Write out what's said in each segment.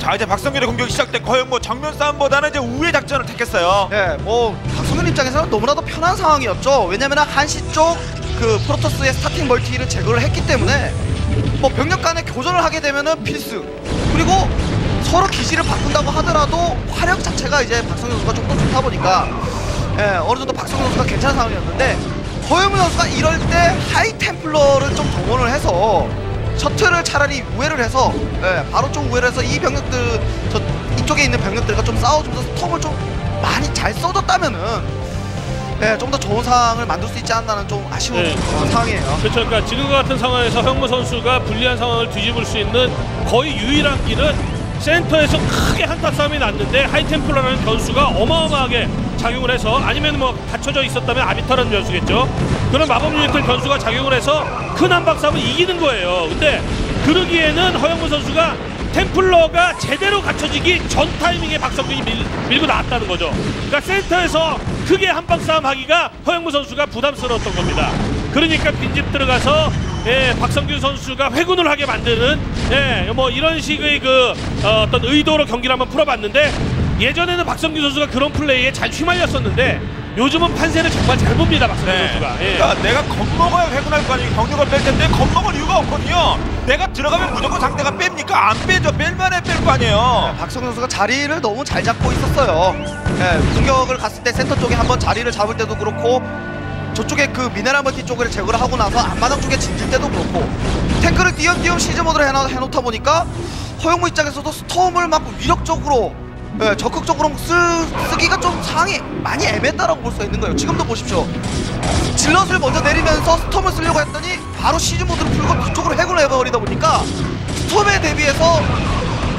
자, 이제 박성균의 공격이 시작됐고 허영무 정면 싸움보다는 이제 우회 작전을 택했어요. 네, 뭐 박성균 입장에서는 너무나도 편한 상황이었죠. 왜냐면 한시 쪽 그 프로토스의 스타팅 멀티를 제거를 했기 때문에 뭐 병력 간에 교전을 하게 되면은 필수. 그리고 서로 기지를 바꾼다고 하더라도 화력 자체가 이제 박성균 선수가 조금 좋다 보니까 예, 어느 정도 박성균 선수가 괜찮은 상황이었는데 허영무 선수가 이럴 때 하이 템플러를 좀 동원을 해서 셔틀을 차라리 우회를 해서 예, 바로 좀 우회를 해서 이 병력들 저 이쪽에 있는 병력들과 좀 싸워주면서 스톰을 좀 많이 잘 써줬다면은 예, 좀 더 좋은 상황을 만들 수 있지 않나는 좀 아쉬운 네. 상황이에요. 그렇죠. 그러니까 지금 같은 상황에서 허영무 선수가 불리한 상황을 뒤집을 수 있는 거의 유일한 길은 센터에서 크게 한타 싸움이 났는데 하이템플러라는 변수가 어마어마하게 작용을 해서 아니면 뭐 갇혀져 있었다면 아비터라는 변수겠죠. 그런 마법 유닛들 변수가 작용을 해서 큰 한방 싸움을 이기는 거예요. 근데 그러기에는 허영무 선수가 템플러가 제대로 갇혀지기 전 타이밍에 박성균이 밀고 나왔다는 거죠. 그러니까 센터에서 크게 한방 싸움 하기가 허영무 선수가 부담스러웠던 겁니다. 그러니까 빈집 들어가서 예, 박성균 선수가 회군을 하게 만드는 예, 뭐 이런 식의 그 어떤 의도로 경기를 한번 풀어봤는데 예전에는 박성균 선수가 그런 플레이에 잘 휘말렸었는데 요즘은 판세를 정말 잘 봅니다, 박성균 네. 선수가. 예. 그러니까 내가 겁먹어야 회군할 거 아니에요. 경력을 뺄 텐데 겁먹을 이유가 없거든요. 내가 들어가면 무조건 상대가 뺍니까? 안 빼죠. 뺄만해 뺄 거 아니에요. 네, 박성균 선수가 자리를 너무 잘 잡고 있었어요. 네, 공격을 갔을 때 센터 쪽에 한번 자리를 잡을 때도 그렇고 저쪽에 그 미네랄 멀티 쪽을 제거를 하고 나서 앞마당 쪽에 진질 때도 그렇고 탱크를 띄엄띄엄 시즈모드로 해놓다 보니까 허영무 입장에서도 스톰을 막 위력적으로 예, 적극적으로 쓰기가 좀 상황이 많이 애매했다라고 볼 수 있는 거예요. 지금도 보십시오. 질럿을 먼저 내리면서 스톰을 쓰려고 했더니 바로 시즈모드를 풀고 뒤쪽으로 회군을 해버리다 보니까 스톰에 대비해서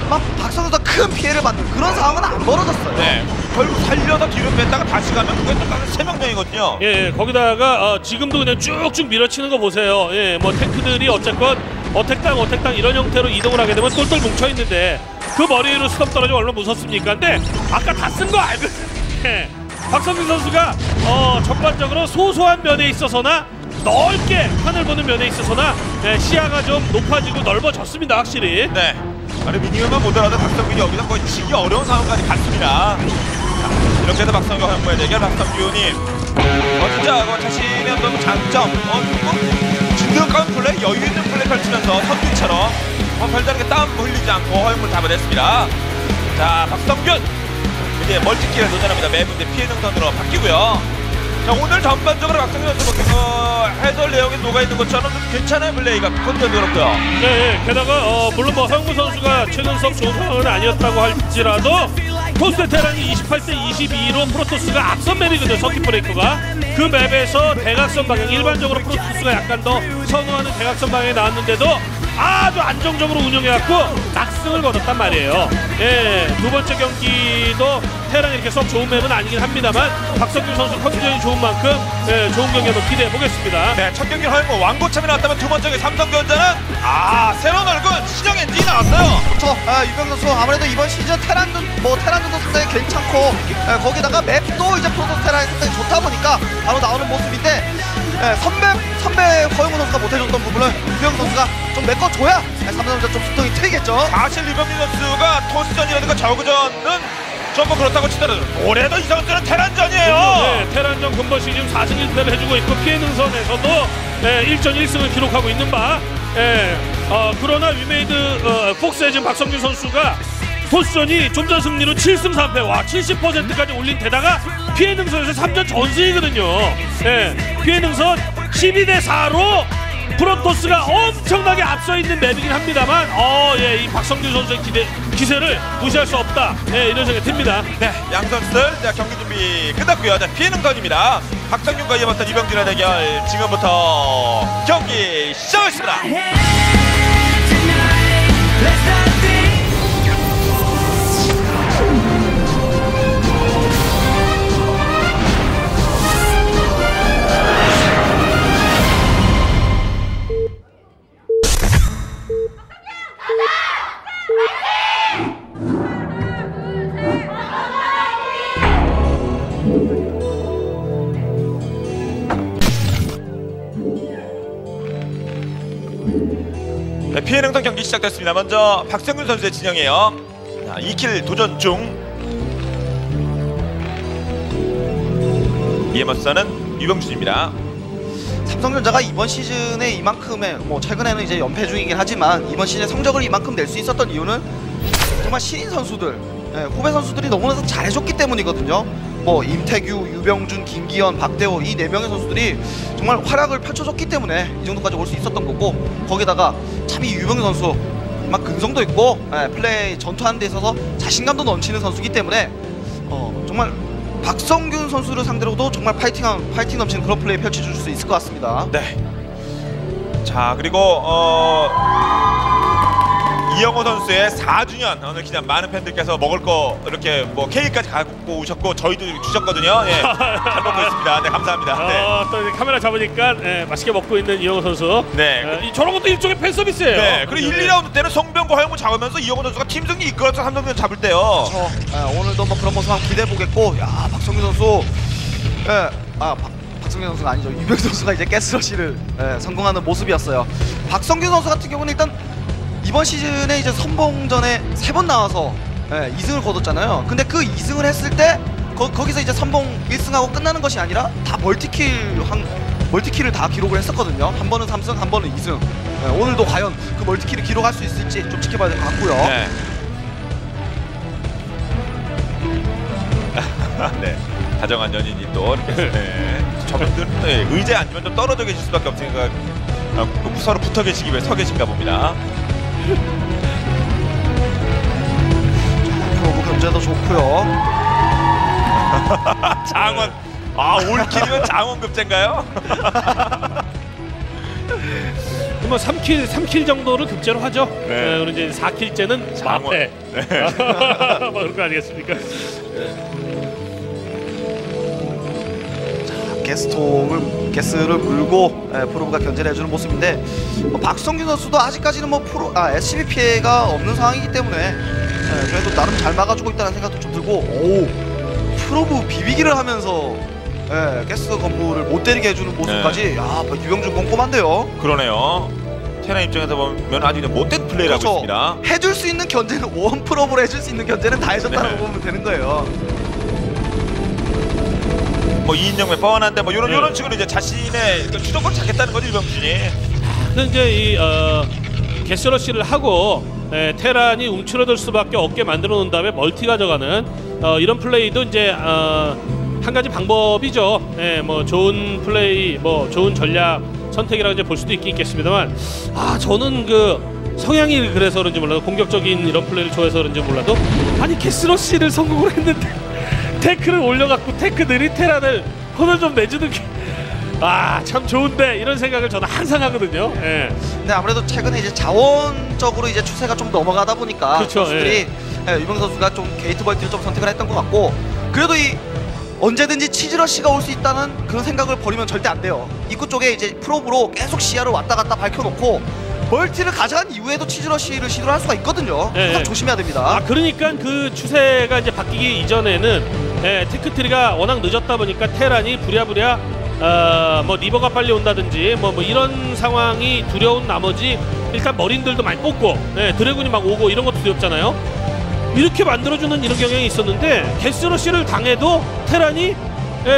막 박성균도 큰 피해를 받는 그런 상황은 안 벌어졌어요. 네. 결국 살려서 뒤로 뺐다가 다시 가면 그게 딱 3명이거든요. 예, 거기다가 지금도 그냥 쭉쭉 밀어치는 거 보세요. 예, 뭐 탱크들이 어쨌건 어택당 이런 형태로 이동을 하게 되면 똘똘 뭉쳐 있는데 그 머리 위로 스톱 떨어지면 얼마나 무섭습니까? 근데 아까 다 쓴 거 알고 예, 박성균 선수가 전반적으로 소소한 면에 있어서나 넓게 판을 보는 면에 있어서나 예, 시야가 좀 높아지고 넓어졌습니다, 확실히. 네. 아니 미니언만 보더라도 박성균이 여기서 거의 지기 어려운 상황까지 갔습니다. 이렇게 해서 박성균과 허영무의 대결. 박성균이 진짜 자신의 어떤 장점 그리고 진득한 플레이, 여유 있는 플레이 펼치면서 선두처럼 별다르게 땀 흘리지 않고 허영무를 잡아냈습니다. 자, 박성균 이제 멀티킬에 도전합니다. 매분 이제 피해 능선으로 바뀌고요. 자, 오늘 전반적으로 박성균 선수 해설 내용이 녹아있는 것처럼 괜찮은 플레이가 컨셉이었고요. 네, 게다가 물론 뭐 허영무 선수가 최전성 좋은 상황은 아니었다고 할지라도 토스 테란이 28대 22로 프로토스가 앞선 맵이거든요. 서킷 브레이크가 그 맵에서 대각선 방향, 일반적으로 프로토스가 약간 더 선호하는 대각선 방향에 나왔는데도 아주 안정적으로 운영해갖고 낙승을 거뒀단 말이에요. 예, 두 번째 경기도 테란이 이렇게 썩 좋은 맵은 아니긴 합니다만 박성균 선수 컨디션이 좋은 만큼 예, 좋은 경기 한번 기대해 보겠습니다. 네, 첫 경기 허영무 완고참이 나왔다면 두 번째 경기 삼성전자는 새로운 얼굴 신형 엔진이 나왔어요. 그렇죠. 유병준 선수 아무래도 이번 시즌 테란전도 상당히 괜찮고 거기다가 맵도 이제 프로토스 테란이 상당히 좋다 보니까 바로 나오는 모습인데 예, 선배 허영무 선수가 못해줬던 부분을 유병준 선수가 좀 메꿔줘야 삼성전자 좀 소통이 트이겠죠. 사실 유병준 선수가 토스전이라든가 저그전은 좀 뭐 그렇다고 치더라도 올해도 이성전은 테란전이에요. 네, 테란전 근본 시즌 4승 1패를 해주고 있고 피해 능선에서도 1전 1승을 기록하고 있는 바 그러나 위메이드 폭스의 지금 박성균 선수가 토스전이 좀전 승리로 7승 3패 와 70%까지 올린 데다가 피해 능선에서 3전 전승이거든요. 예, 피해 능선 12대 4로 프로토스가 엄청나게 앞서 있는 맵이긴 합니다만 예, 이 박성균 선수의 기세를 무시할 수 없다. 예, 이런 생각이 듭니다. 네, 양 선수들 자, 경기 준비 끝났고요. 자, 피해 능선입니다. 박성균과 이어봤던 유병준의 대결 지금부터 경기 시작하겠습니다. 네, 피해 능선 경기 시작됐습니다. 먼저 박성균 선수의 진영이에요. 자, 2킬 도전 중. 이에 맞서는 유병준입니다. 삼성전자가 이번 시즌에 이만큼의 최근에는 이제 연패 중이긴 하지만 이번 시즌에 성적을 이만큼 낼 수 있었던 이유는 정말 신인 선수들, 후배 선수들이 너무나도 잘해줬기 때문이거든요. 임태규, 유병준, 김기현, 박대호 이 4명의 선수들이 정말 활약을 펼쳐줬기 때문에 이 정도까지 올 수 있었던 거고, 거기다가 참 이 유병준 선수 막 근성도 있고 플레이 전투하는 데 있어서 자신감도 넘치는 선수이기 때문에 정말 박성균 선수를 상대로도 정말 파이팅 넘치는 그런 플레이 펼쳐줄 수 있을 것 같습니다. 네. 자, 그리고 이영호 선수의 4주년 오늘 기념 많은 팬들께서 먹을 거 이렇게 케이크까지 갖고 오셨고 저희도 주셨거든요. 예, 잘 먹고 있습니다. 네, 감사합니다. 네. 또 이제 카메라 잡으니까 맛있게 먹고 있는 이영호 선수. 네, 저런 것도 일종의 팬 서비스예요. 네, 그리고 1, 2라운드 때는 성병과 허영무 잡으면서 이영호 선수가 팀 승리 이끌어서 삼성전 잡을 때요. 오늘도 그런 모습 한번 기대해 보겠고, 야 박성균 선수, 박성균 선수가 아니죠. 유병 선수가 이제 게스러시를 성공하는 모습이었어요. 박성균 선수 같은 경우는 일단 이번 시즌에 이제 선봉전에 3번 나와서 2승을 거뒀잖아요. 근데 그 2승을 했을 때 거기서 이제 선봉 1승하고 끝나는 것이 아니라 다 멀티킬을 다 기록을 했었거든요. 한 번은 3승, 한 번은 2승. 오늘도 과연 그 멀티킬을 기록할 수 있을지 좀 지켜봐야 될 것 같고요. 네. 네. 다정한 연인이 또 이렇게 저분들은 의자에 앉으면 좀 떨어져 계실 수밖에 없으니까 서로 붙어 계시기 위해 서 계신가 봅니다. 프로브 견제도 좋고요. 장원, 아 올킬이면 장원 급제인가요? 뭐 3킬 정도를 급제로 하죠. 네. 그리고 이제 4킬째는 장원. 네. 뭐 그런 거 아니겠습니까? 게스를 물고 프로브가 견제를 해주는 모습인데, 박성균 선수도 아직까지는 SCV 피해가 없는 상황이기 때문에 그래도 나름 잘 막아주고 있다는 생각도 좀 들고, 오 프로브 비비기를 하면서 게스 건물을 못 때리게 해주는 모습까지, 네. 야 유병준 꼼꼼한데요. 그러네요. 테란 입장에서 보면 아주 못된 플레이라고 그렇죠. 있습니다. 해줄 수 있는 견제는 원 프로브로 해줄 수 있는 견제는 다 해줬다고 네. 보면 되는 거예요. 이인정면 뻔한데 요런 식으로 이제 자신의 주도권을 잡겠다는 거죠, 유병준이. 근데 이제 게스러시를 하고 테란이 움츠러들 수밖에 없게 만들어 놓은 다음에 멀티 가져가는 이런 플레이도 이제 한 가지 방법이죠. 좋은 플레이, 좋은 전략 선택이라고 이제 볼 수도 있겠습니다만, 아 저는 성향이 그래서 그런지 몰라도 공격적인 이런 플레이를 좋아해서 그런지 몰라도 아니 게스러시를 성공을 했는데. 탱크를 올려갖고 탱크들이 테란을 혼을 좀 내주는 게 아 참 좋은데 이런 생각을 저는 항상 하거든요. 예. 근데 아무래도 최근에 이제 자원적으로 이제 추세가 좀 넘어가다 보니까 그렇죠, 선수들이 유병 선수가 좀 게이트 멀티를 좀 선택을 했던 것 같고, 그래도 이 언제든지 치즈러시가 올 수 있다는 그런 생각을 버리면 절대 안 돼요. 입구 쪽에 이제 프로브로 계속 시야를 왔다 갔다 밝혀놓고 멀티를 가져간 이후에도 치즈러시를 시도할 수가 있거든요. 네. 항상 조심해야 됩니다. 아 그러니까 그 추세가 이제 바뀌기 이전에는 테크트리가 워낙 늦었다 보니까 테란이 부랴부랴 리버가 빨리 온다든지 이런 상황이 두려운 나머지 일단 머린들도 많이 뽑고 드래곤이 막 오고 이런 것도 두렵잖아요. 이렇게 만들어주는 이런 경향이 있었는데 게스러시를 당해도 테란이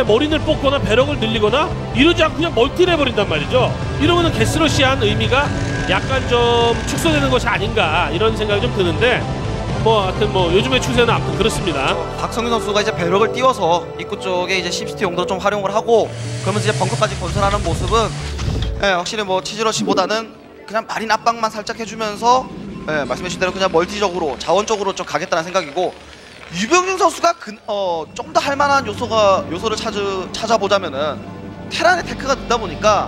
머린을 뽑거나 배럭을 늘리거나 이러지 않고 그냥 멀티를 해버린단 말이죠. 이러면은 게스러시한 의미가 약간 좀 축소되는 것이 아닌가 이런 생각이 좀 드는데 하여튼 요즘의 추세는 아무튼 그렇습니다. 박성균 선수가 이제 배럭을 띄워서 입구 쪽에 이제 심시티 용도로 좀 활용을 하고 그러면서 이제 벙커까지 건설하는 모습은 확실히 치즈러시보다는 그냥 마린 압박만 살짝 해주면서 말씀해주신 대로 그냥 멀티적으로 자원적으로 좀 가겠다는 생각이고, 유병준 선수가 좀 더 할만한 요소를 찾아보자면은 테란의 테크가 늦다 보니까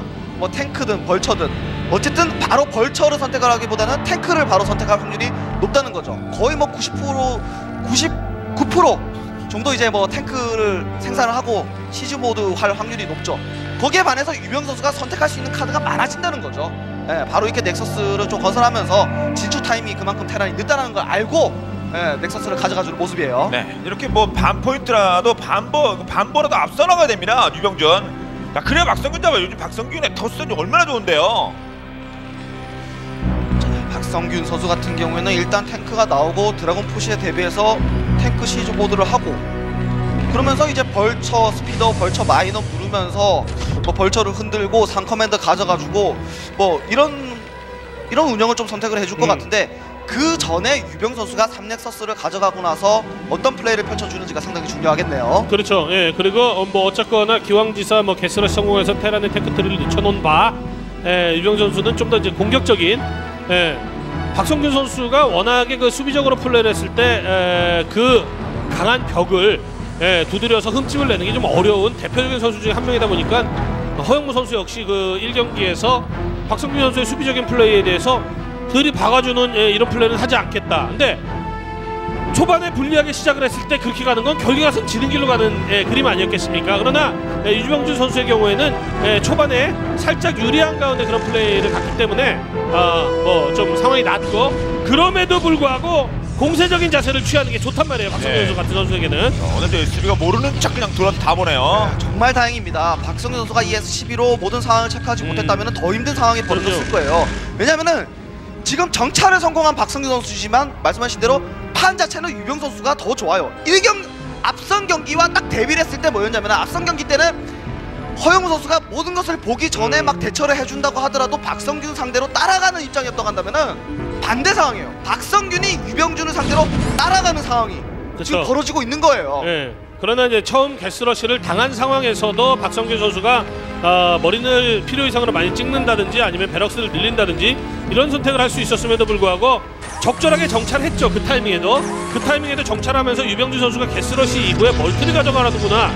탱크든 벌처든 어쨌든 바로 벌처를 선택을 하기보다는 탱크를 바로 선택할 확률이 높다는 거죠. 거의 99% 정도 이제 탱크를 생산을 하고 시즈모드 할 확률이 높죠. 거기에 반해서 유병 선수가 선택할 수 있는 카드가 많아진다는 거죠. 예, 바로 이렇게 넥서스를 좀 건설하면서 진출 타임이 그만큼 테란이 늦다는 걸 알고 넥서스를 가져가주는 모습이에요. 네, 이렇게 반포인트라도 반보라도 앞서 나가야 됩니다, 유병준. 그래야 박성균 잡아요. 요즘 박성균의 터스턴이 얼마나 좋은데요. 박성균 선수 같은 경우에는 일단 탱크가 나오고 드래곤 푸시에 대비해서 탱크 시즈모드를 하고, 그러면서 이제 벌처 스피더, 벌처 마이너 부르면서 뭐 벌처를 흔들고 3커맨드 가져가지고 뭐 이런 운영을 좀 선택을 해줄 것 같은데, 그 전에 유병 선수가 3넥서스를 가져가고 나서 어떤 플레이를 펼쳐주는지가 상당히 중요하겠네요. 그렇죠. 예, 그리고 뭐 어쨌거나 기왕지사 뭐 게스러시 성공해서 테란의 테크트리를 늦춰놓은 바, 예, 유병 선수는 좀 더 이제 공격적인, 예, 박성균 선수가 워낙에 그 수비적으로 플레이를 했을 때 그 강한 벽을, 예, 두드려서 흠집을 내는 게 좀 어려운 대표적인 선수 중에 한 명이다 보니까 허영무 선수 역시 그 1경기에서 박성균 선수의 수비적인 플레이에 대해서 들이 박아주는, 예, 이런 플레이는 하지 않겠다. 근데 초반에 불리하게 시작을 했을 때 그렇게 가는 건 결국 가서 지는 길로 가는, 예, 그림 아니었겠습니까? 그러나 유병준 선수의 경우에는, 예, 초반에 살짝 유리한 가운데 그런 플레이를 갔기 때문에 뭐 좀 상황이 낫고, 그럼에도 불구하고 공세적인 자세를 취하는 게 좋단 말이에요, 박성균 선수 같은 선수에게는. 오늘도 SCV가 모르는 척 그냥 돌아서 다 보네요. 네, 정말 다행입니다. 박성균 선수가 이 SCV로 모든 상황을 체크하지 못했다면 더 힘든 상황이 벌어졌을 거예요. 왜냐면은 지금 정찰에 성공한 박성균 선수지만 말씀하신 대로 판 자체는 유병 선수가 더 좋아요. 1경 앞선 경기와 딱 대비를 했을 때 뭐였냐면, 앞선 경기 때는 허영우 선수가 모든 것을 보기 전에 막 대처를 해준다고 하더라도 박성균 상대로 따라가는 입장이었다고 한다면은 반대 상황이에요. 박성균이 유병준을 상대로 따라가는 상황이, 그쵸, 지금 벌어지고 있는 거예요. 네. 그러나 이제 처음 게스러시를 당한 상황에서도 박성균 선수가 머린을 필요 이상으로 많이 찍는다든지 아니면 베럭스를 늘린다든지 이런 선택을 할 수 있었음에도 불구하고 적절하게 정찰했죠. 그 타이밍에도 정찰하면서 유병준 선수가 게스러시 이후에 멀티를 가져가라는구나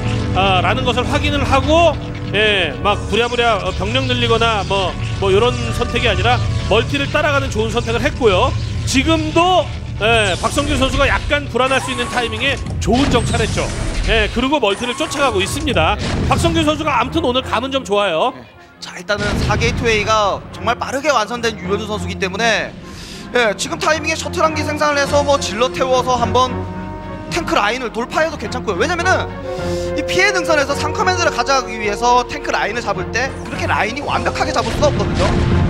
라는 것을 확인을 하고, 예, 막 부랴부랴 병력 늘리거나 뭐 이런 선택이 아니라 멀티를 따라가는 좋은 선택을 했고요. 지금도, 예, 박성균 선수가 약간 불안할 수 있는 타이밍에 좋은 정찰했죠. 예, 그리고 멀티를 쫓아가고 있습니다. 박성균 선수가 아무튼 오늘 감은 좀 좋아요. 자, 일단은 4게이트웨이가 정말 빠르게 완성된 유병준 선수이기 때문에, 예, 지금 타이밍에 셔틀 한기 생산을 해서 뭐 질러 태워서 한번 탱크 라인을 돌파해도 괜찮고요. 왜냐면은 이 피해 능선에서 3커맨드를 가져가기 위해서 탱크 라인을 잡을 때 그렇게 라인이 완벽하게 잡을 수가 없거든요.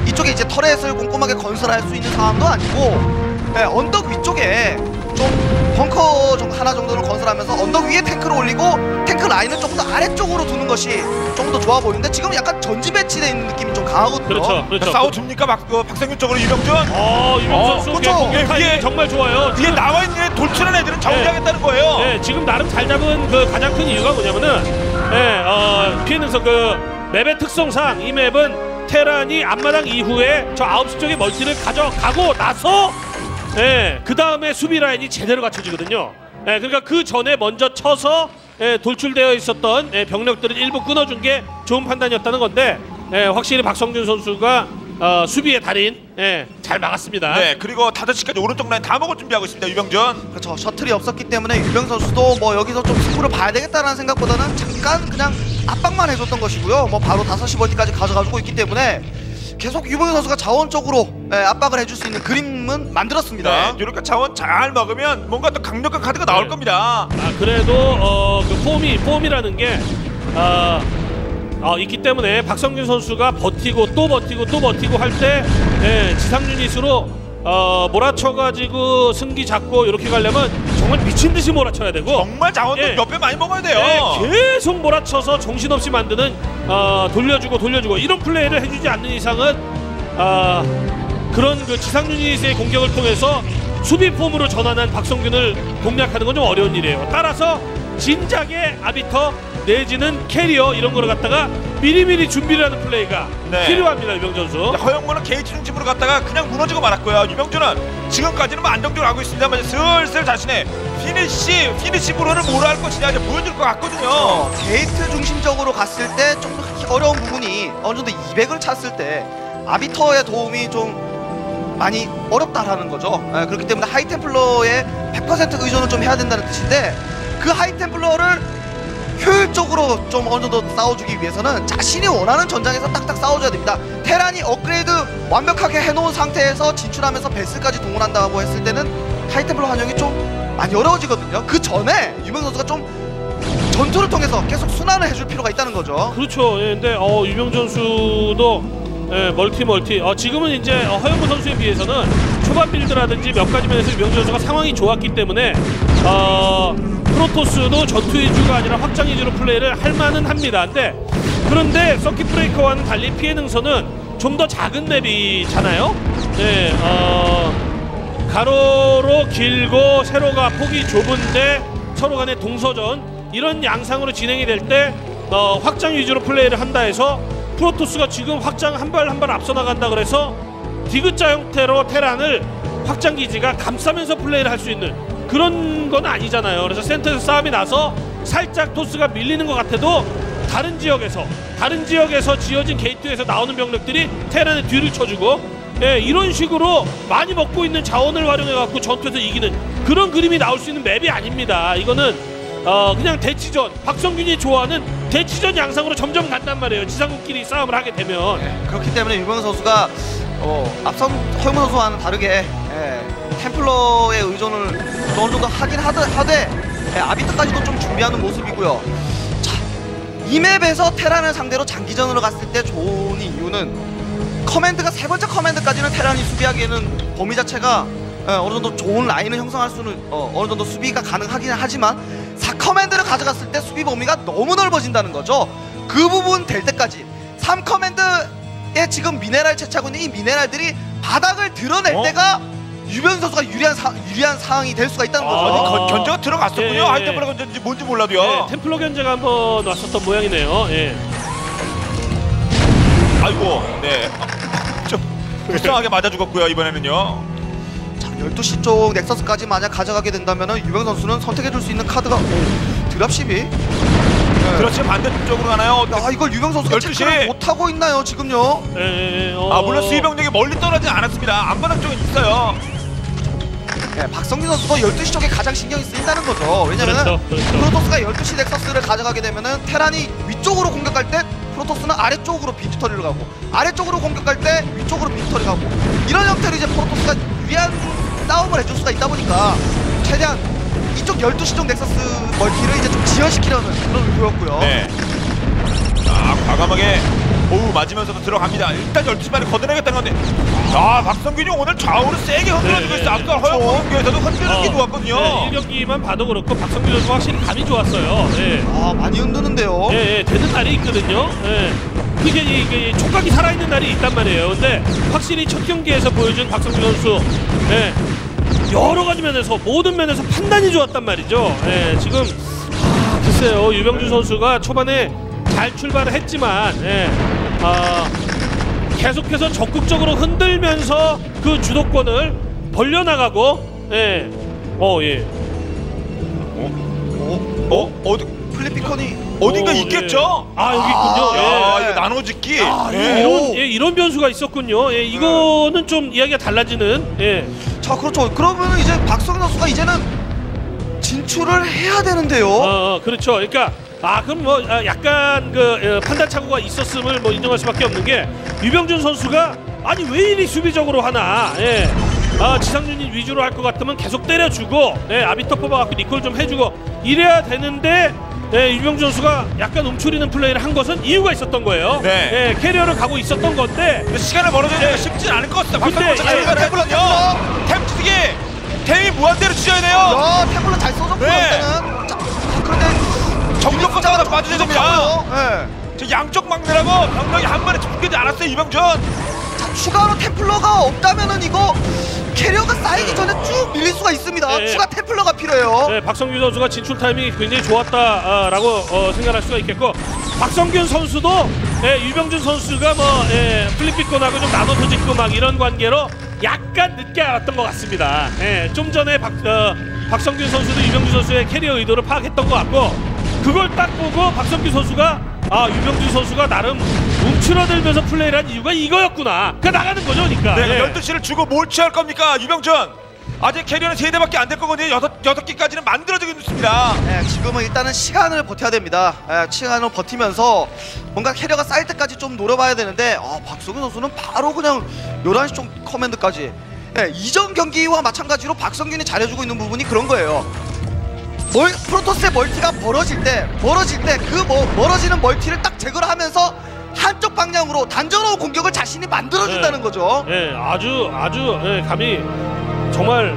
이쪽에 이제 터렛을 꼼꼼하게 건설할 수 있는 상황도 아니고, 네, 언덕 위쪽에 좀 벙커 하나 정도를 건설하면서 언덕 위에 탱크를 올리고 탱크 라인을 조금 더 아래쪽으로 두는 것이 조금 더 좋아 보이는데, 지금 약간 전지 배치되어 있는 느낌이 좀 강하거든요. 그렇죠. 싸워줍니까? 박성균 쪽으로 유병준? 유병준 선수 공격 위에 정말 좋아요. 위에 나와있는 돌출한 애들은 정리하겠다는 거예요. 네, 지금 나름 잘 잡은 그 가장 큰 이유가 뭐냐면은, 네, 피해 능선 그 맵의 특성상 이 맵은 테란이 앞마당 이후에 저 9시 쪽에 멀티를 가져가고 나서, 예, 그 다음에 수비 라인이 제대로 갖춰지거든요. 예, 그러니까 그 전에 먼저 쳐서, 예, 돌출되어 있었던, 예, 병력들을 일부 끊어준 게 좋은 판단이었다는 건데, 예, 확실히 박성균 선수가 수비의 달인, 예, 잘 막았습니다. 네, 그리고 5시까지 오른쪽 라인 다 먹을 준비하고 있습니다, 유병준. 그렇죠. 셔틀이 없었기 때문에 유병 선수도 뭐 여기서 좀 승부를 봐야 되겠다는 생각보다는 잠깐 그냥 압박만 해줬던 것이고요. 뭐 바로 5시 멀티까지 가져가지고 있기 때문에 계속 유병준 선수가 자원적으로, 예, 압박을 해줄 수 있는 그림은 만들었습니다. 네, 이렇게 자원 잘 먹으면 뭔가 또 강력한 카드가 나올, 네, 겁니다. 아, 그래도 그 폼이라는 게 있기 때문에 박성균 선수가 버티고 또 버티고 할 때, 예, 지상 유닛으로 몰아쳐가지고 승기 잡고 이렇게 가려면 정말 미친듯이 몰아쳐야 되고, 정말 자원도, 예, 몇 배 많이 먹어야 돼요. 예, 계속 몰아쳐서 정신없이 만드는, 돌려주고 이런 플레이를 해주지 않는 이상은 그런 그 지상 유닛의 공격을 통해서 수비 폼으로 전환한 박성균을 공략하는 건 좀 어려운 일이에요. 따라서 진작에 아비터 내지는 캐리어 이런 거를 갖다가 미리미리 준비를 하는 플레이가, 네, 필요합니다. 유병준 선수. 허영무는 게이트 중심으로 갔다가 그냥 무너지고 말았고요. 유병준은 지금까지는 뭐 안정적으로 하고 있습니다만 슬슬 자신의 피니시 브로를 뭐로 할 것이냐 이제 보여줄 것 같거든요. 게이트 중심적으로 갔을 때 좀 어려운 부분이 어느 정도 200을 찼을 때 아비터의 도움이 좀 많이 어렵다라는 거죠. 네, 그렇기 때문에 하이 템플러의 100% 의존을 좀 해야 된다는 뜻인데, 그 하이 템플러를 효율적으로 좀 어느 정도 싸워주기 위해서는 자신이 원하는 전장에서 딱딱 싸워줘야 됩니다. 테란이 업그레이드 완벽하게 해놓은 상태에서 진출하면서 베스까지 동원한다고 했을 때는 하이 템플러 활용이 좀 많이 어려워지거든요. 그 전에 유병준 선수가 좀 전투를 통해서 계속 순환을 해줄 필요가 있다는 거죠. 그렇죠. 예, 근데 유병준 선수도 네, 멀티. 지금은 이제 허영무 선수에 비해서는 초반 빌드라든지 몇 가지 면에서 유병준 선수가 상황이 좋았기 때문에 프로토스도 전투 위주가 아니라 확장 위주로 플레이를 할 만은 합니다. 그런데 서킷 브레이커와는 달리 피해 능선은 좀 더 작은 맵이잖아요. 네, 가로로 길고 세로가 폭이 좁은데 서로 간의 동서전 이런 양상으로 진행이 될 때 확장 위주로 플레이를 한다 해서 프로토스가 지금 확장 한 발 앞서 나간다 그래서 디귿자 형태로 테란을 확장 기지가 감싸면서 플레이를 할 수 있는 그런 건 아니잖아요. 그래서 센터에서 싸움이 나서 살짝 토스가 밀리는 것 같아도 다른 지역에서 지어진 게이트에서 나오는 병력들이 테란의 뒤를 쳐주고, 예, 이런 식으로 많이 먹고 있는 자원을 활용해갖고 전투에서 이기는 그런 그림이 나올 수 있는 맵이 아닙니다. 이거는 그냥 대치전, 박성균이 좋아하는 대치전 양상으로 점점 간단 말이에요. 지상군끼리 싸움을 하게 되면. 예, 그렇기 때문에 유병준 선수가 앞선 허영무 선수와는 다르게, 예, 템플러의 의존을 어느 정도 하긴 하되, 예, 아비터까지도 좀 준비하는 모습이고요. 이 맵에서 테란을 상대로 장기전으로 갔을 때 좋은 이유는 커맨드가 세 번째 커맨드까지는 테란이 수비하기에는 범위 자체가 어느 정도 좋은 라인을 형성할 수는 어느 정도 수비가 가능하긴 하지만 4커맨드를 가져갔을 때 수비 범위가 너무 넓어진다는 거죠. 그 부분 될 때까지 3커맨드에 지금 미네랄 채취하고 있는 이 미네랄들이 바닥을 드러낼 때가 유병준 선수가 유리한 상황이 될 수가 있다는 거죠. 견제가 들어갔었군요. 예, 하이 템플러 견제인지 뭔지 몰라도요. 예, 템플러 견제가 한번 왔었던 모양이네요. 예. 아이고, 네. 좀 불쌍하게 맞아 죽었고요, 이번에는요. 자, 12시 쪽 넥서스까지 만약 가져가게 된다면은 유병준 선수는 선택해줄 수 있는 카드가 드랍십이. 네. 그렇지, 반대쪽으로 가나요? 아, 이걸 유병준 선수가 체크를 못하고 있나요, 지금요? 예. 물론 수비병력이 멀리 떨어지진 않았습니다. 안바닥 쪽에 있어요. 네, 박성균 선수도 12시 쪽에 가장 신경이 쓰인다는 거죠. 왜냐면은 그렇죠. 프로토스가 12시 넥서스를 가져가게 되면은 테란이 위쪽으로 공격할 때 프로토스는 아래쪽으로 빈투터리를 가고, 아래쪽으로 공격할 때 위쪽으로 빈투터리 가고, 이런 형태로 이제 프로토스가 유리한 싸움을 해줄 수가 있다 보니까 최대한 이쪽 12시 쪽 넥서스 멀티를 이제 좀 지연시키려는 그런 의도였고요. 네. 자, 과감하게 맞으면서도 들어갑니다. 일단 12시만에 걷어내겠다는 건데, 자, 박성균이 오늘 좌우를 세게 흔들어주고 있어요. 아까 허영무에서도 흔드는 게 좋았거든요. 네, 1경기만 봐도 그렇고 박성균 선수 확실히 감이 좋았어요. 네. 아, 많이 흔드는데요. 예, 되는 날이 있거든요. 예. 그게 이게 촉각이 살아있는 날이 있단 말이에요. 근데 확실히 첫 경기에서 보여준 박성균 선수, 예, 여러 가지 면에서, 모든 면에서 판단이 좋았단 말이죠. 예, 지금 글쎄요, 유병준 선수가 초반에 잘 출발을 했지만, 예, 계속해서 적극적으로 흔들면서 그 주도권을 벌려나가고, 예, 어디 플래피컨이 어딘가 있겠죠? 예. 아, 여기 있군요. 예. 이거 나눠짓기. 이런 변수가 있었군요. 예, 이거는 좀 이야기가 달라지는. 예. 자, 그렇죠. 그러면 이제 박성균 선수가 이제는 진출을 해야 되는데요. 그렇죠. 그러니까. 그럼 약간 판단 착오가 있었음을 인정할 수밖에 없는 게, 유병준 선수가 아니 왜 이리 수비적으로 하나, 예, 지상준이 위주로 할 것 같으면 계속 때려주고, 예, 아비터 뽑아갖고 리콜 좀 해주고 이래야 되는데, 예, 유병준 선수가 약간 움츠리는 플레이를 한 것은 이유가 있었던 거예요. 네. 예, 캐리어를 가고 있었던 건데 시간을 벌어주기가, 예, 쉽진 않을 것 같습니다. 박성균 선수가 템플러죠. 템치기 템이 무한대로 주셔야 돼요. 템플러 잘 써줬고요. 네. 그런데 정력권자마다 빠져줍니다. 네. 저 양쪽 막내라고 병력이 한 번에 죽기지 않았어요, 유병준. 자, 추가로 템플러가 없다면은 이거 캐리어가 쌓이기 전에 쭉 밀릴 수가 있습니다. 네. 추가 템플러가 필요해요. 네, 박성균 선수가 진출 타이밍이 굉장히 좋았다라고 생각할 수가 있겠고, 박성균 선수도, 예, 유병준 선수가 플립빛권하고 좀 나눠서 짓고 막 이런 관계로 약간 늦게 알았던 것 같습니다. 예, 좀 전에 박성균 선수도 유병준 선수의 캐리어 의도를 파악했던 것 같고, 그걸 딱 보고 박성균 선수가 유병준 선수가 나름 움츠러들면서 플레이를 한 이유가 이거였구나. 그러니까 나가는 거죠, 그러니까. 네, 예. 12시를 주고 뭘 취할 겁니까, 유병준? 아직 캐리어는 3대밖에 안 될 거거든요. 6개까지는 만들어지고 있습니다. 네, 지금은 일단은 시간을 버텨야 됩니다. 네, 시간을 버티면서 뭔가 캐리어가 쌓일 때까지 좀 노려봐야 되는데, 박성균 선수는 바로 그냥 11시 쪽 커맨드까지. 네, 이전 경기와 마찬가지로 박성균이 잘해주고 있는 부분이 그런 거예요. 프로토스의 멀티가 벌어질 때 그 멀어지는 멀티를 딱 제거를 하면서 한쪽 방향으로 단조로운 공격을 자신이 만들어준다는 거죠. 예, 아주 예, 감히 정말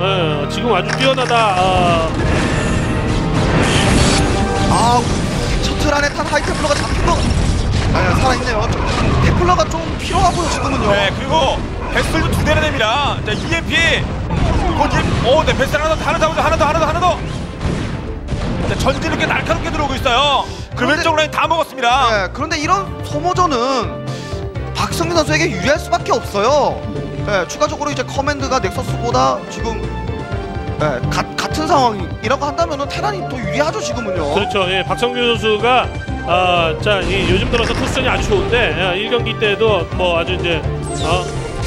예, 지금 아주 뛰어나다. 아, 셔틀 안에 탄 하이 템플러가 잡힌 거. 아, 살아있네요. 템플러가 좀 필요하고요 지금은요. 네, 그리고 베스트도 두 대나 됩니다. 자, EMP. 오, 네, 베스트 하나 더. 자, 전진 이렇게 날카롭게 들어오고 있어요. 그 왼쪽 라인 다 먹었습니다. 네, 그런데 이런 소모전은 박성균 선수에게 유리할 수밖에 없어요. 네, 추가적으로 이제 커맨드가 넥서스보다 지금 네, 같은 상황이라고 한다면은 테란이 또 유리하죠 지금은요. 그렇죠. 예, 박성균 선수가 자, 이 요즘 들어서 포지션이 아주 좋은데 1경기 때도 뭐 아주 이제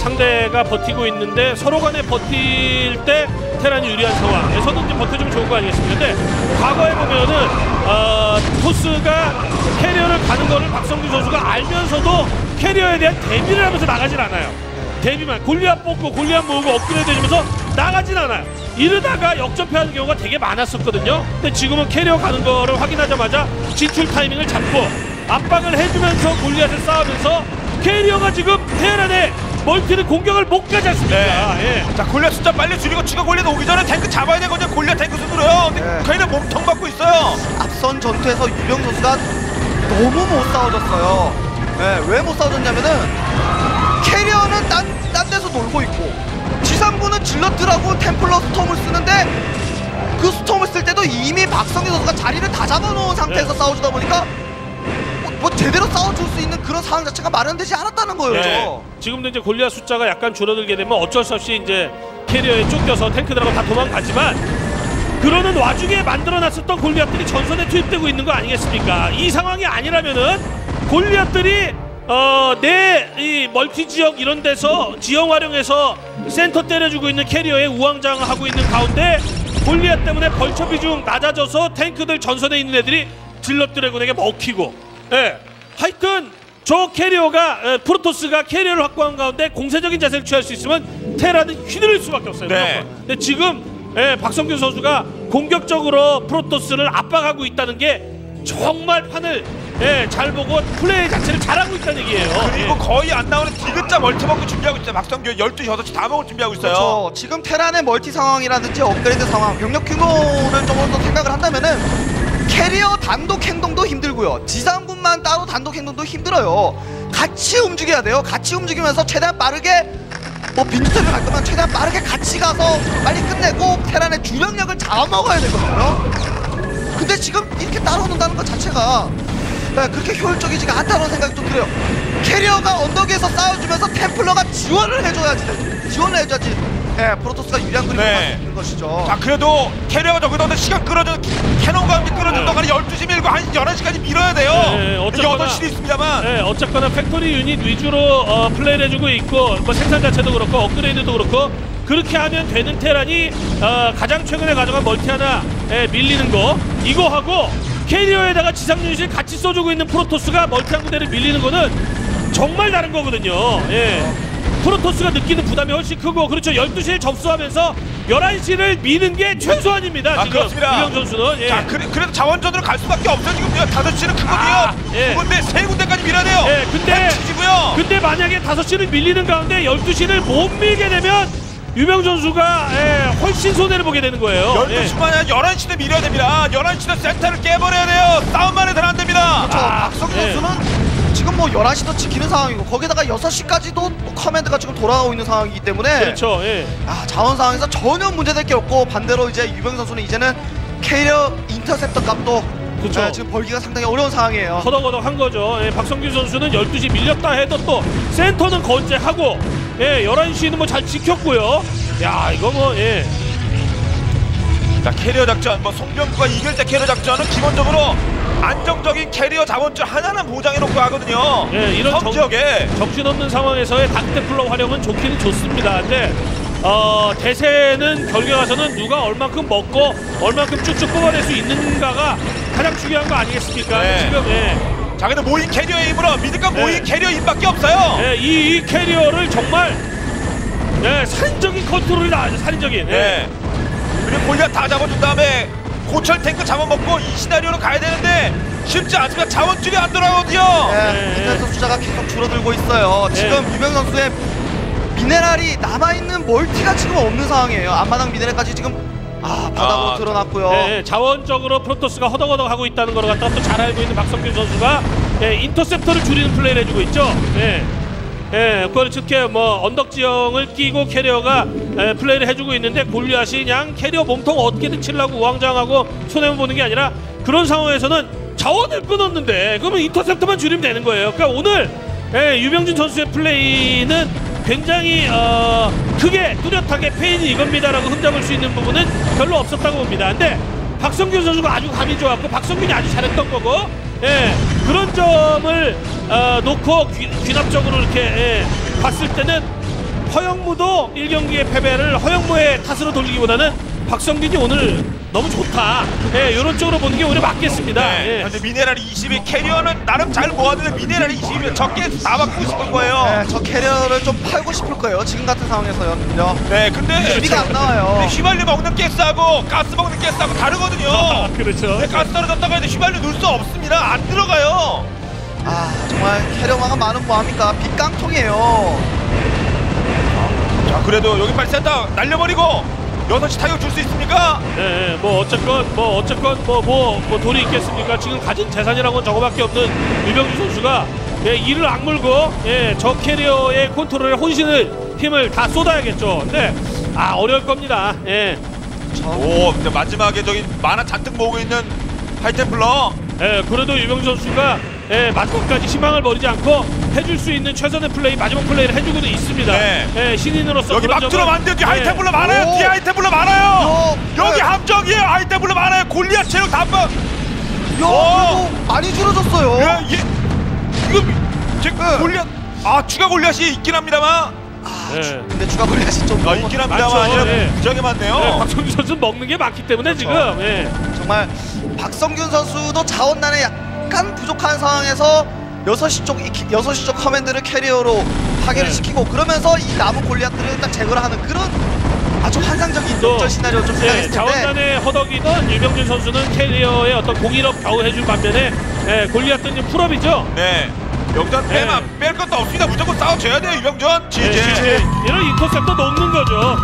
상대가 버티고 있는데 서로 간에 버틸 때 테란이 유리한 상황에서도 이제 버텨주면 좋은 거 아니겠습니까? 근데 과거에 보면은 토스가 캐리어를 가는 거를 박성균 선수가 알면서도 캐리어에 대한 대비를 하면서 나가질 않아요. 대비만 골리앗 뽑고 골리앗 모으고 업그레이드 해주면서 나가진 않아요. 이러다가 역전패하는 경우가 되게 많았었거든요. 근데 지금은 캐리어 가는 거를 확인하자마자 진출 타이밍을 잡고 압박을 해주면서 골리앗을 싸우면서 캐리어가 지금 테란의 멀티는 공격을 못 가지 않습니까? 네. 예. 자, 골리앗 숫자 빨리 줄이고 추가 골리앗 오기 전에 탱크 잡아야 되거든요. 골리앗 탱크 수두려요. 네. 걔는 몸통 받고 있어요. 앞선 전투에서 유병 선수가 너무 못 싸워졌어요. 네, 왜 못 싸워졌냐면은 캐리어는 딴 데서 놀고 있고 지상군은 질럿들하고 템플러 스톰을 쓰는데 그 스톰을 쓸 때도 이미 박성균 선수가 자리를 다 잡아놓은 상태에서 네. 싸워주다 보니까 뭐 제대로 싸워줄 수 있는 그런 상황 자체가 마련되지 않았다는 거예요. 네. 지금도 이제 골리앗 숫자가 약간 줄어들게 되면 어쩔 수 없이 이제 캐리어에 쫓겨서 탱크들하고 다 도망가지만 그러는 와중에 만들어놨었던 골리앗들이 전선에 투입되고 있는 거 아니겠습니까? 이 상황이 아니라면은 골리앗들이 내 이 멀티 지역 이런 데서 지형 활용해서 센터 때려주고 있는 캐리어에 우왕좌왕하고 있는 가운데 골리앗 때문에 벌처 비중 낮아져서 탱크들 전선에 있는 애들이 질럿 드래곤에게 먹히고. 예, 하여튼 저 캐리어가 프로토스가 캐리어를 확보한 가운데 공세적인 자세를 취할 수 있으면 테라는 휘두를 수밖에 없어요. 네. 근데 지금 예, 박성균 선수가 공격적으로 프로토스를 압박하고 있다는 게 정말 판을 예, 잘 보고 플레이 자체를 잘하고 있다는 얘기예요. 그리고 예. 거의 안 나오는 디귿자 멀티 먹고 준비하고 있어요. 박성균 12시, 8시 다 먹을 준비하고 있어요. 그렇죠. 지금 테란의 멀티 상황이라든지 업그레이드 상황, 병력 규모를 조금 더 생각을 한다면은 캐리어 단독 행동도 힘들고요. 지상군만 따로 단독 행동도 힘들어요. 같이 움직여야 돼요. 같이 움직이면서 최대한 빠르게 뭐 빈틈을 갈 거면 최대한 빠르게 같이 가서 빨리 끝내고 테란의 주력력을 잡아먹어야 되거든요. 근데 지금 이렇게 따라오는다는 것 자체가 그렇게 효율적이지가 않다는 생각이 좀 들어요. 캐리어가 언덕에서 싸워주면서 템플러가 지원을 해줘야지. 네, 프로토스가 유리한 그림을 네. 가지고 있는 것이죠. 자, 그래도 캐리어가 적어도 시간 끌어준 캐논과 함께 끌어준 동안에 12시 밀고 한 11시까지 밀어야 돼요. 네, 어쨌거나 8시도 있습니다만 네, 어쨌거나 팩토리 유닛 위주로 플레이를 해주고 있고 뭐 생산 자체도 그렇고 업그레이드도 그렇고 그렇게 하면 되는 테란이 가장 최근에 가져간 멀티 하나 밀리는 거 이거하고 캐리어에다가 지상 유닛을 같이 써주고 있는 프로토스가 멀티 한 군데를 밀리는 거는 정말 다른 거거든요. 예. 프로토스가 느끼는 부담이 훨씬 크고 그렇죠. 12시에 접수하면서 11시를 미는 게 최소한입니다. 지금 그렇습니다. 유병 선수는 예. 자, 그래도 자원전으로 갈 수밖에 없어요. 지금 5시는 크거든요. 예. 2군데, 3군데까지 밀어야 돼요. 예, 근데 만약에 5시를 밀리는 가운데 12시를 못 밀게 되면 유병 선수가 예, 훨씬 손해를 보게 되는 거예요. 12시만 아니라 11시도 밀어야 됩니다. 11시도 센터를 깨버려야 돼요. 싸움만 해서는 안 됩니다. 그렇죠. 박성균 선수는 지금 뭐 11시도 지키는 상황이고 거기다가 6시까지도 커맨드가 지금 돌아오고 있는 상황이기 때문에 그렇죠. 예. 아, 자원 상황에서 전혀 문제될 게 없고 반대로 이제 유병 선수는 이제는 캐리어 인터셉터 값도 그렇죠. 예, 지금 벌기가 상당히 어려운 상황이에요. 허덕허덕한 거죠. 예, 박성균 선수는 12시 밀렸다 해도 또 센터는 건재하고 예, 11시는 뭐 잘 지켰고요. 야, 이거 뭐 예. 자, 캐리어 작전 뭐 송병구가 이길 때 캐리어 작전은 기본적으로 안정적인 캐리어 자원줄 하나는 보장해놓고 하거든요. 예, 이런 지역에 정신없는 상황에서의 닥테플러 활용은 좋기는 좋습니다. 근데 대세는 결국에 가서는 누가 얼만큼 먹고 얼만큼 쭉쭉 뽑아낼 수 있는가가 가장 중요한 거 아니겠습니까? 네. 지금 예. 자, 근데 모인 캐리어의 힘으로 미드가 모인 예. 캐리어 힘밖에 없어요. 예, 이 캐리어를 정말 예, 살인적인 컨트롤이 나와야죠. 살인적인. 예. 예. 그리고 골리앗 다 잡아준 다음에 고철 탱크 잡아먹고 이 시나리오로 가야 되는데 쉽지 않습니다. 자원줄이 안 돌아오거든요. 미네랄 숫자가 계속 줄어들고 있어요. 지금 유병 선수의 미네랄이 남아있는 멀티가 지금 없는 상황이에요. 앞마당 미네랄까지 지금 바닥으로 드러났고요. 네, 자원적으로 프로토스가 허덕허덕 하고 있다는 걸 갖다가 또 잘 알고 있는 박성균 선수가 인터셉터를 줄이는 플레이를 해주고 있죠. 그걸 특히 언덕 지형을 끼고 캐리어가 플레이를 해주고 있는데, 골리앗이 그냥 캐리어 몸통 어떻게든 치려고 우왕좌왕하고 손해보는 게 아니라, 그런 상황에서는 자원을 끊었는데 그러면 인터셉터만 줄이면 되는 거예요. 그러니까 오늘 유병준 선수의 플레이는 굉장히 크게 뚜렷하게 페인이 이겁니다라고 흠잡을 수 있는 부분은 별로 없었다고 봅니다. 근데 박성균 선수가 아주 감이 좋았고 박성균이 아주 잘했던 거고, 그런 점을 놓고 귀납적으로 이렇게 봤을 때는 허영무도 1경기의 패배를 허영무의 탓으로 돌리기보다는 박성균이 오늘 너무 좋다, 이런 쪽으로 보는 게 오히려 맞겠습니다. 근데 미네랄이 20이, 캐리어는 나름 잘 모았는데 미네랄이 20이면 적게 다 받고 싶은 거예요. 저 캐리어를 좀 팔고 싶을 거예요, 지금 같은 상황에서요. 근데 비가 안 나와요. 근데 휘발유 먹는 게스하고 가스 먹는 게스하고 다르거든요. 그렇죠. 근데 가스 떨어졌다고 해도 휘발유 넣을 수 없습니다. 안 들어가요. 정말 캐리어가 많은 뭐합니까? 빚 깡통이에요. 자, 그래도 여기 빨리 센터 날려버리고 6시 타격 줄 수 있습니까? 네, 어쨌건 돈이 있겠습니까? 지금 가진 재산이라고는 저거밖에 없는 유병준 선수가 이를 악물고 저 캐리어의 컨트롤에 혼신을, 힘을 다 쏟아야겠죠. 근데 어려울 겁니다. 근데 마지막에 저기 만화 잔뜩 모으고 있는 하이 템플러. 그래도 유병준 선수가 마지막까지 희망을 버리지 않고 해줄 수 있는 최선의 플레이, 마지막 플레이를 해주고는 있습니다. 신인으로서 여기 막 들어오면 안 돼요. 뒤에 하이템플러 많아요. 뒤에 하이템플러 많아요. 여기 함정이에요. 하이템플러 많아요. 골리앗 체력 단방. 이거 많이 줄어졌어요. 이거 골리앗, 추가 골리앗이 있긴 합니다만. 근데 추가 골리앗이 좀 있긴 합니다만 아니라 무지하게 많네요. 박성균 선수는 먹는 게 많기 때문에 그렇죠. 지금 정말 박성균 선수도 자원난에 약간 부족한 상황에서 6시 쪽 커맨드를 캐리어로 파괴를 시키고, 그러면서 이 남은 골리앗들을 딱 제거를 하는 그런 아주 환상적인 역전 시나리오를 좀 생각했을 텐데, 자원단의 허덕이던 유병준 선수는 캐리어의 어떤 공일업 겨우 해준 반면에 골리앗들은 풀업이죠. 여기다 뺄 것도 없습니다. 무조건 싸워줘야 돼요, 유병준. 이런 인터셉터 놓는 거죠.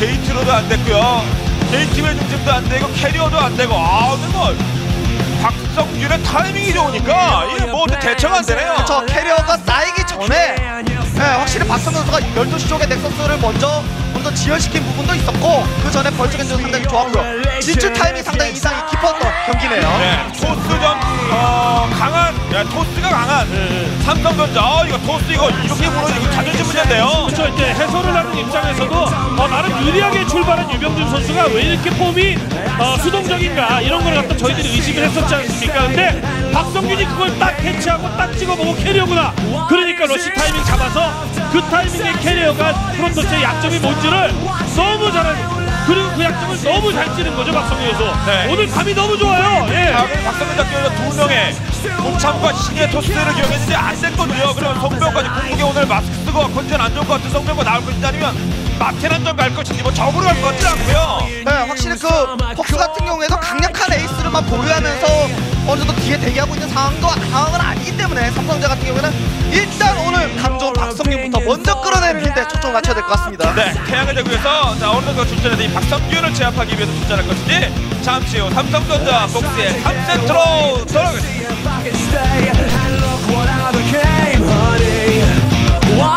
게이트로도 안 됐고요. 게이트웨이 중심도 안 되고 캐리어도 안 되고, 정말 박성균의 타이밍이 좋으니까 이게 대처가 안 되네요. 그렇죠. 캐리어가 쌓이기 전에 확실히 박성균 선수가 12시 쪽에 넥서스를 먼저 지연시킨 부분도 있었고, 그 전에 벌처 견제도 상당히 좋았고요. 진출 타이밍이 상당히 이상이 깊었던 경기네요. 토스가 강한 삼성전자. 이거 토스 이렇게 무너지고 자존심 문제인데요. 그렇죠. 이제 해설을 하는 입장에서도 나름 유리하게 출발한 유병준 선수가 왜 이렇게 폼이 수동적인가, 이런 걸 갖다 저희들이 의심을 했었지 않습니까? 근데 박성균이 그걸 딱 캐치하고 딱 찍어보고 캐리어구나, 그러니까 러시 타이밍 잡아서 그 타이밍에 캐리어가 프로토스의 약점이 뭔지를 너무 잘 알고, 그리고 그 약점을 너무 잘 찌는 거죠, 박성균 선수. 오늘 감이 너무 좋아요. 박성균 선수가 두 명의 공참과 신의 토스를 기용했는데 안 됐거든요. 그러면 성병까지 궁극에 오늘 마스크 쓰고 컨디션 안 좋은 것 같은 성병과 나올 것인지, 아니면 마켓 한점 갈 것인지 적으로 갈 것같지 않고요. 확실히 그 폭스 같은 경우에도 강력한 에이스를만 보유하면서 어느 정도 뒤에 대기하고 있는 상황은 아니기 때문에 삼성전자 같은 경우에는 일단 오늘 감정 박성균부터 먼저 끌어내는데 초점을 맞춰야 될 것 같습니다. 태양의 대구에서 어느 정도 출전해서 박성균을 제압하기 위해서 출전할 것인지, 잠시 후 삼성전자 복스의 3세트로 돌아가겠습니다.